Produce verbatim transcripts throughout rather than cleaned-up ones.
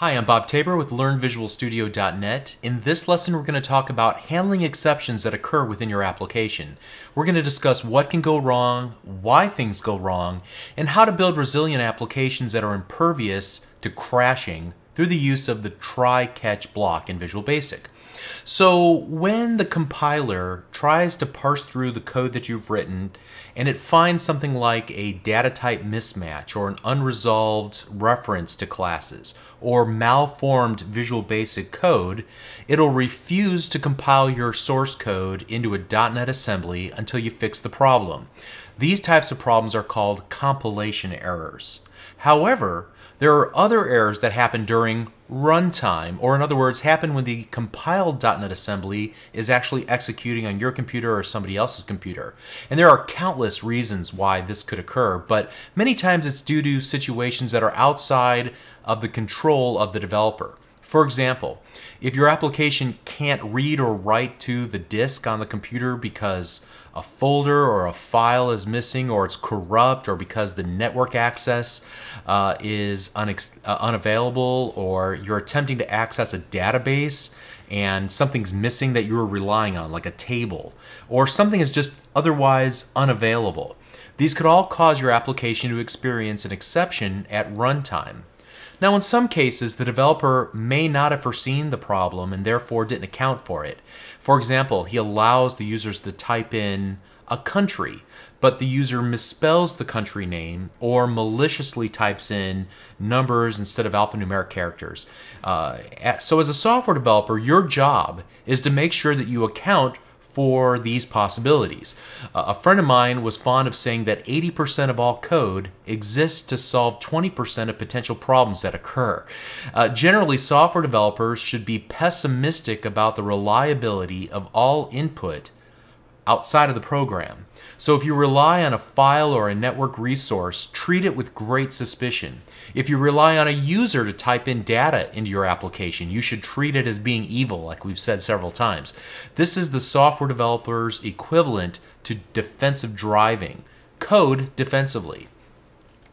Hi, I'm Bob Tabor with Learn Visual Studio dot net. In this lesson, we're going to talk about handling exceptions that occur within your application. We're going to discuss what can go wrong, why things go wrong, and how to build resilient applications that are impervious to crashing through the use of the try-catch block in Visual Basic. So when the compiler tries to parse through the code that you've written and it finds something like a data type mismatch or an unresolved reference to classes or malformed Visual Basic code, it'll refuse to compile your source code into a dot net assembly until you fix the problem. These types of problems are called compilation errors. However, there are other errors that happen during runtime, or in other words, happen when the compiled dot net assembly is actually executing on your computer or somebody else's computer. And there are countless reasons why this could occur, but many times it's due to situations that are outside of the control of the developer. For example, if your application can't read or write to the disk on the computer because a folder or a file is missing, or it's corrupt, or because the network access uh, is unex uh, unavailable, or you're attempting to access a database and something's missing that you were relying on, like a table, or something is just otherwise unavailable. These could all cause your application to experience an exception at runtime. Now, in some cases, the developer may not have foreseen the problem and therefore didn't account for it. For example, he allows the users to type in a country, but the user misspells the country name or maliciously types in numbers instead of alphanumeric characters. Uh, so as a software developer, your job is to make sure that you account for these possibilities. Uh, a friend of mine was fond of saying that eighty percent of all code exists to solve twenty percent of potential problems that occur. Uh, generally, software developers should be pessimistic about the reliability of all input outside of the program. So if you rely on a file or a network resource, treat it with great suspicion. If you rely on a user to type in data into your application, you should treat it as being evil, like we've said several times. This is the software developer's equivalent to defensive driving. Code defensively.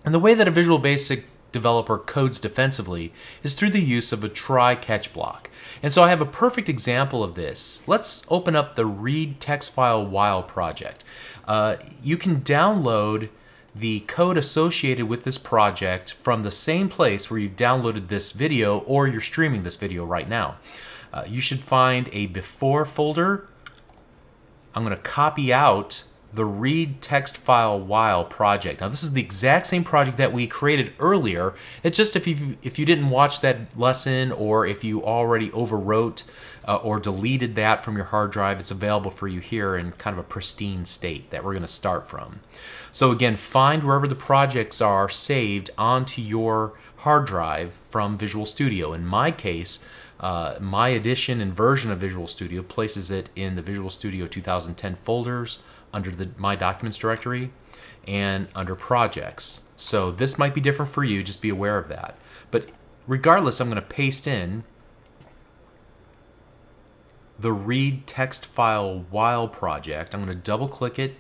And the way that a Visual Basic developer codes defensively is through the use of a try-catch block. And so I have a perfect example of this. Let's open up the read text file while project. Uh, you can download the code associated with this project from the same place where you downloaded this video or you're streaming this video right now. Uh, you should find a before folder. I'm going to copy out the read text file while project. Now, this is the exact same project that we created earlier. It's just if you if you didn't watch that lesson, or if you already overwrote uh, or deleted that from your hard drive, it's available for you here in kind of a pristine state that we're going to start from. So again, find wherever the projects are saved onto your hard drive from Visual Studio. In my case, uh, my edition and version of Visual Studio places it in the Visual Studio two thousand ten folders, under the My Documents directory, and under Projects. So this might be different for you, just be aware of that. But regardless, I'm going to paste in the read text file while project. I'm going to double click it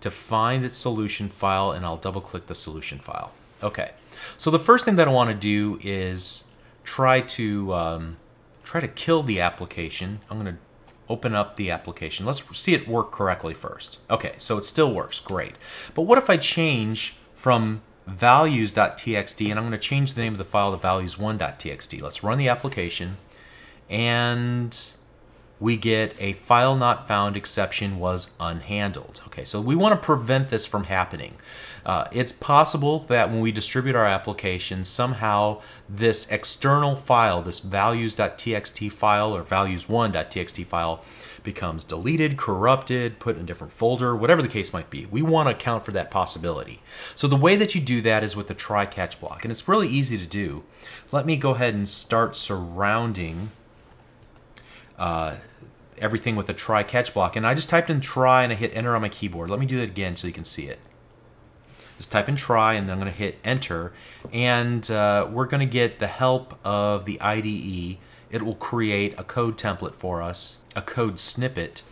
to find its solution file, and I'll double click the solution file. Okay, so the first thing that I want to do is try to um, try to kill the application. I'm going to open up the application. Let's see it work correctly first. Okay, so it still works, great. But what if I change from values dot t x t, and I'm gonna change the name of the file to values one dot t x t. Let's run the application, and we get a file not found exception was unhandled. Okay, so we wanna prevent this from happening. Uh, it's possible that when we distribute our application, somehow this external file, this values dot t x t file or values one dot t x t file, becomes deleted, corrupted, put in a different folder, whatever the case might be. We want to account for that possibility. So the way that you do that is with a try-catch block, and it's really easy to do. Let me go ahead and start surrounding uh, everything with a try-catch block. And I just typed in try and I hit enter on my keyboard. Let me do that again so you can see it. Just type in try, and then I'm going to hit enter, and uh, we're going to get the help of the I D E. It will create a code template for us, a code snippet,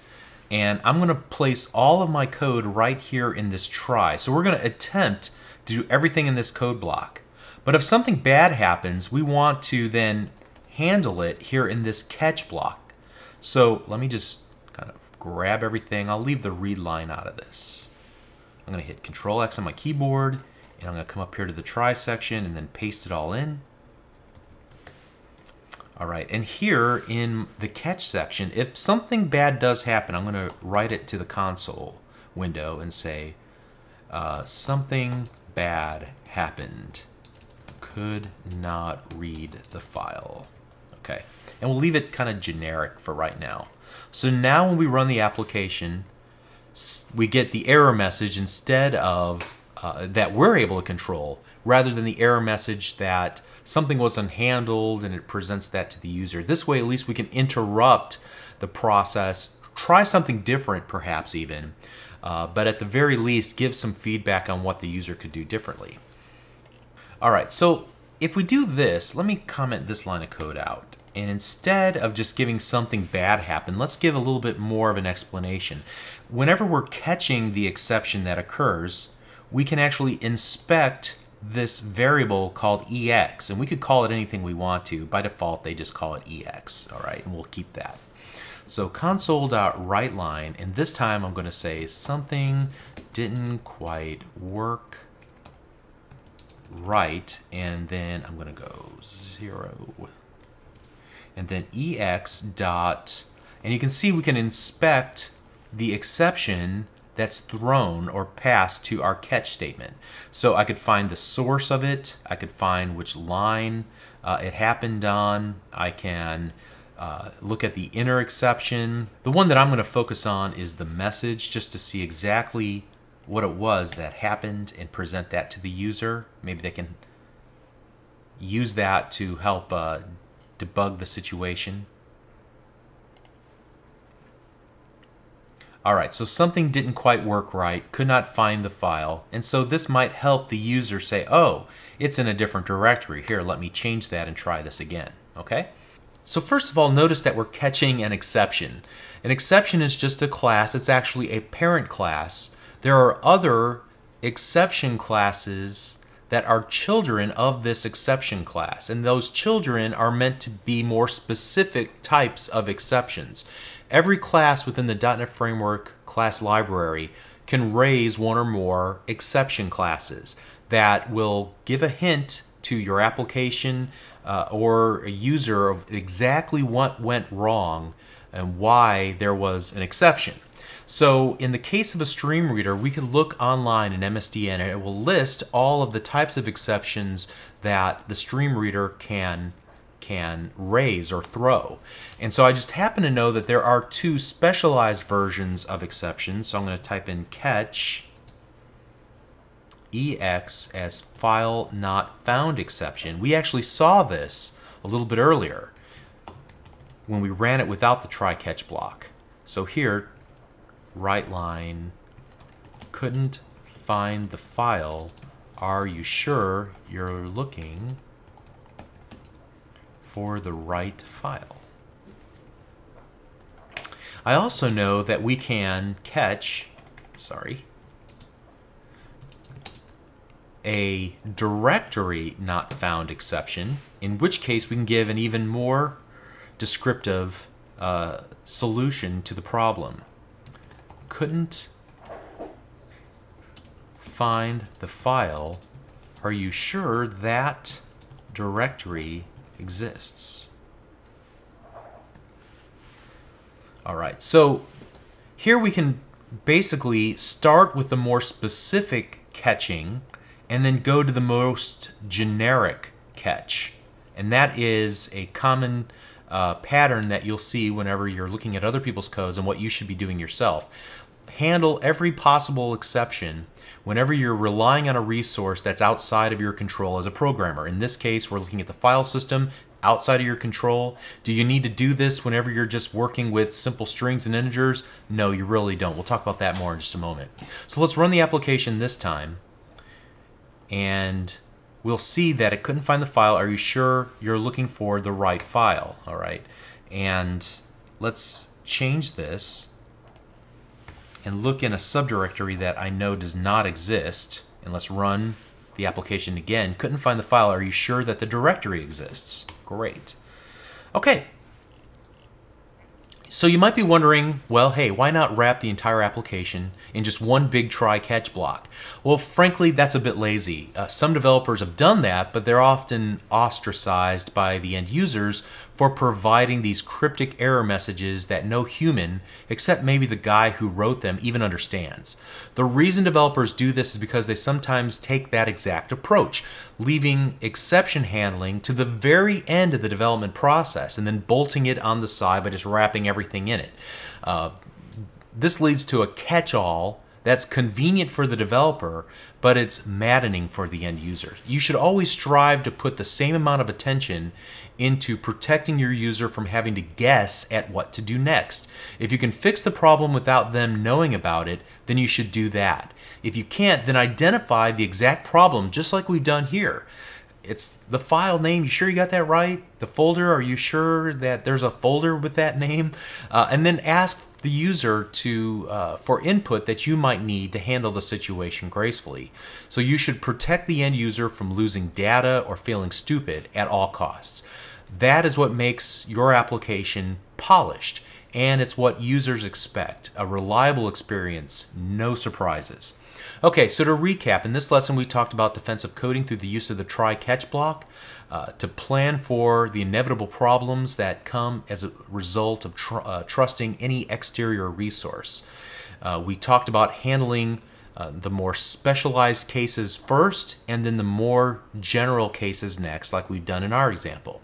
and I'm going to place all of my code right here in this try. So we're going to attempt to do everything in this code block, But if something bad happens, we want to then handle it here in this catch block. So let me just kind of grab everything. I'll leave the read line out of this. I'm going to hit Control X on my keyboard, and I'm going to come up here to the try section and then paste it all in. All right, and here in the catch section, if something bad does happen, I'm going to write it to the console window and say, uh, something bad happened. Could not read the file. Okay, and we'll leave it kind of generic for right now. So now when we run the application, we get the error message instead of uh, that we're able to control, rather than the error message that something was unhandled and it presents that to the user. This way, at least we can interrupt the process, try something different perhaps even, uh, but at the very least give some feedback on what the user could do differently. All right, so if we do this, let me comment this line of code out. And instead of just giving something bad happen, let's give a little bit more of an explanation. Whenever we're catching the exception that occurs, we can actually inspect this variable called E X, and we could call it anything we want to. By default, they just call it E X, all right, and we'll keep that. So console.WriteLine, and this time I'm gonna say something didn't quite work right, and then I'm gonna go zero. And then E X dot, and you can see we can inspect the exception that's thrown or passed to our catch statement. So I could find the source of it, I could find which line uh, it happened on, I can uh, look at the inner exception. The one that I'm gonna focus on is the message, just to see exactly what it was that happened and present that to the user. Maybe they can use that to help uh, debug the situation. All right, so something didn't quite work right, could not find the file, and so this might help the user say, oh, it's in a different directory. Here, let me change that and try this again, okay? So first of all, notice that we're catching an exception. An exception is just a class, it's actually a parent class. There are other exception classes that are children of this exception class, and those children are meant to be more specific types of exceptions. Every class within the dot net Framework class library can raise one or more exception classes that will give a hint to your application uh, or a user of exactly what went wrong and why there was an exception. So in the case of a stream reader, we can look online in M S D N and it will list all of the types of exceptions that the stream reader can, can raise or throw. And so I just happen to know that there are two specialized versions of exceptions. So I'm going to type in catch E X as file not found exception. We actually saw this a little bit earlier when we ran it without the try catch block. So here, right line, couldn't find the file. Are you sure you're looking for the right file? I also know that we can catch, sorry, a directory not found exception, in which case we can give an even more descriptive uh, solution to the problem. Couldn't find the file. Are you sure that directory exists? All right, so here we can basically start with the more specific catching and then go to the most generic catch. And that is a common uh, pattern that you'll see whenever you're looking at other people's codes and what you should be doing yourself. Handle every possible exception whenever you're relying on a resource that's outside of your control as a programmer. In this case, we're looking at the file system outside of your control. Do you need to do this whenever you're just working with simple strings and integers? No, you really don't. We'll talk about that more in just a moment. So let's run the application this time, and we'll see that it couldn't find the file. Are you sure you're looking for the right file? All right, and let's change this and look in a subdirectory that I know does not exist, and let's run the application again. Couldn't find the file. Are you sure that the directory exists? Great. Okay. So you might be wondering, well, hey, why not wrap the entire application in just one big try-catch block? Well, frankly, that's a bit lazy. Uh, some developers have done that, but they're often ostracized by the end users for providing these cryptic error messages that no human, except maybe the guy who wrote them, even understands. The reason developers do this is because they sometimes take that exact approach, leaving exception handling to the very end of the development process and then bolting it on the side by just wrapping everything in it. Uh, this leads to a catch-all that's convenient for the developer, but it's maddening for the end user. You should always strive to put the same amount of attention into protecting your user from having to guess at what to do next. If you can fix the problem without them knowing about it, then you should do that. If you can't, then identify the exact problem, just like we've done here. It's the file name. You sure you got that right? The folder. Are you sure that there's a folder with that name? Uh, and then ask the user to uh, for input that you might need to handle the situation gracefully. So you should protect the end user from losing data or feeling stupid at all costs. That is what makes your application polished, and it's what users expect. A reliable experience, no surprises. Okay, so to recap, in this lesson we talked about defensive coding through the use of the try-catch block uh, to plan for the inevitable problems that come as a result of tr uh, trusting any exterior resource. Uh, we talked about handling uh, the more specialized cases first and then the more general cases next, like we've done in our example.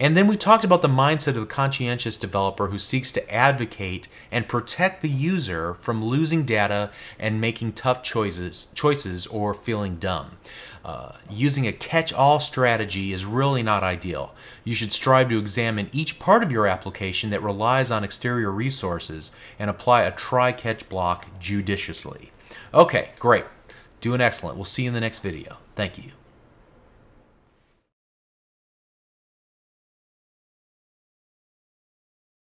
And then we talked about the mindset of the conscientious developer who seeks to advocate and protect the user from losing data and making tough choices, choices or feeling dumb. Uh, using a catch-all strategy is really not ideal. You should strive to examine each part of your application that relies on exterior resources and apply a try-catch block judiciously. Okay, great. Doing excellent. We'll see you in the next video. Thank you.